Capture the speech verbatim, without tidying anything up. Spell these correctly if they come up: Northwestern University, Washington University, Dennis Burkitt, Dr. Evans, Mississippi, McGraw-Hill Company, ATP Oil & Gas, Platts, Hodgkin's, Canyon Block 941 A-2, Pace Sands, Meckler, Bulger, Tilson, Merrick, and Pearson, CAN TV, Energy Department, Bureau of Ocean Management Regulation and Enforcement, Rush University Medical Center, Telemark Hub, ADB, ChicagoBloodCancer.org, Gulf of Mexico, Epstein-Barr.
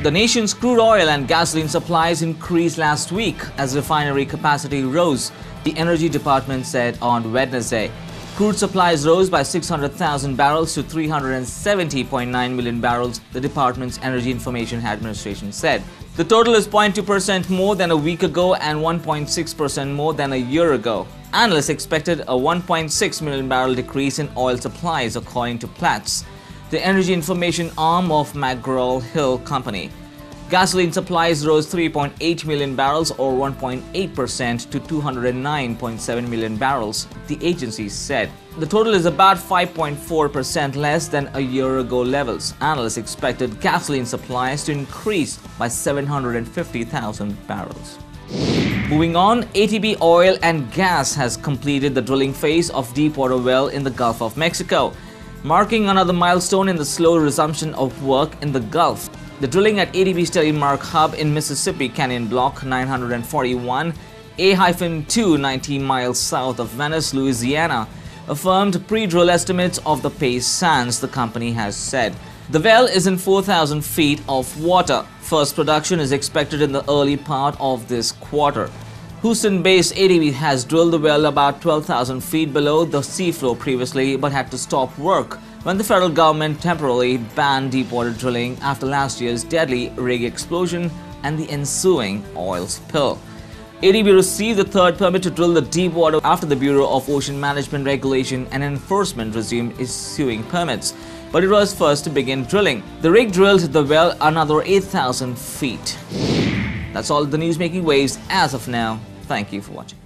The nation's crude oil and gasoline supplies increased last week as refinery capacity rose, the Energy Department said on Wednesday. Crude supplies rose by six hundred thousand barrels to three hundred seventy point nine million barrels, the department's Energy Information Administration said. The total is zero point two percent more than a week ago and one point six percent more than a year ago. Analysts expected a one point six million barrel decrease in oil supplies, according to Platts, the energy information arm of McGraw-Hill Company. Gasoline supplies rose three point eight million barrels or one point eight percent to two hundred nine point seven million barrels, the agency said. The total is about five point four percent less than a year ago levels. Analysts expected gasoline supplies to increase by seven hundred fifty thousand barrels. Moving on, A T P Oil and Gas has completed the drilling phase of deepwater well in the Gulf of Mexico, marking another milestone in the slow resumption of work in the Gulf. The drilling at A D B's Telemark Hub in Mississippi, Canyon Block nine forty-one A two, nineteen miles south of Venice, Louisiana, affirmed pre-drill estimates of the Pace Sands, the company has said. The well is in four thousand feet of water. First production is expected in the early part of this quarter. Houston-based A D B has drilled the well about twelve thousand feet below the seafloor previously, but had to stop work when the federal government temporarily banned deepwater drilling after last year's deadly rig explosion and the ensuing oil spill. A D B received the third permit to drill the deepwater after the Bureau of Ocean Management Regulation and Enforcement resumed issuing permits, but it was first to begin drilling. The rig drilled the well another eight thousand feet. That's all the news making waves as of now. Thank you for watching.